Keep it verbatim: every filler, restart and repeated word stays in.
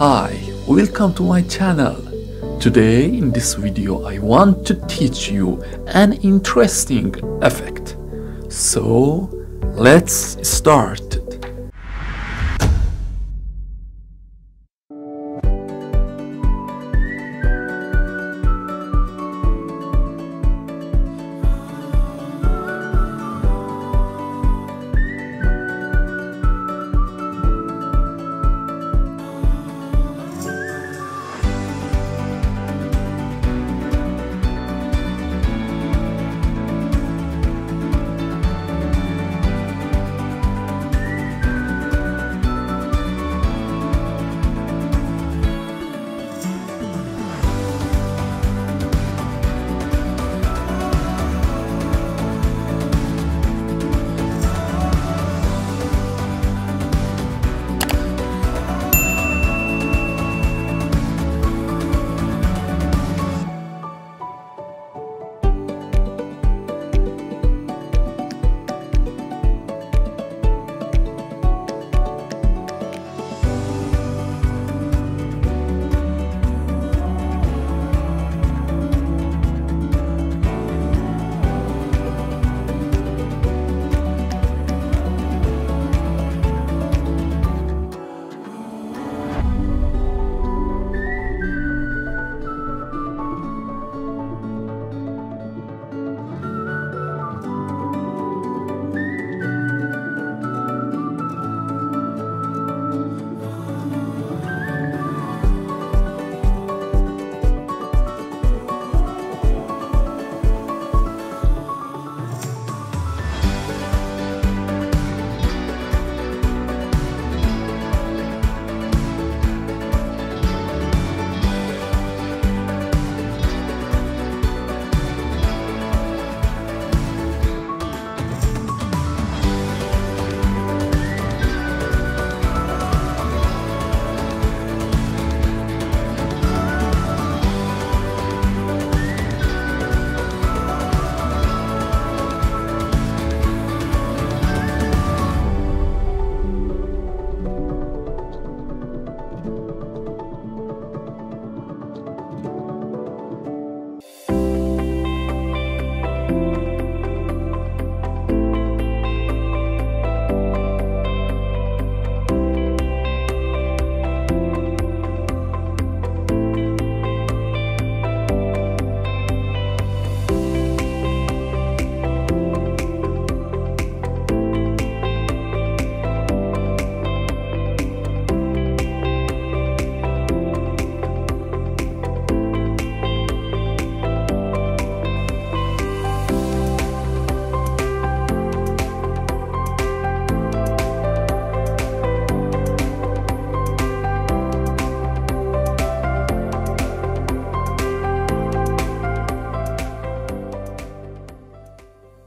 Hi, welcome to my channel. Today in this video I want to teach you an interesting effect. So let's start.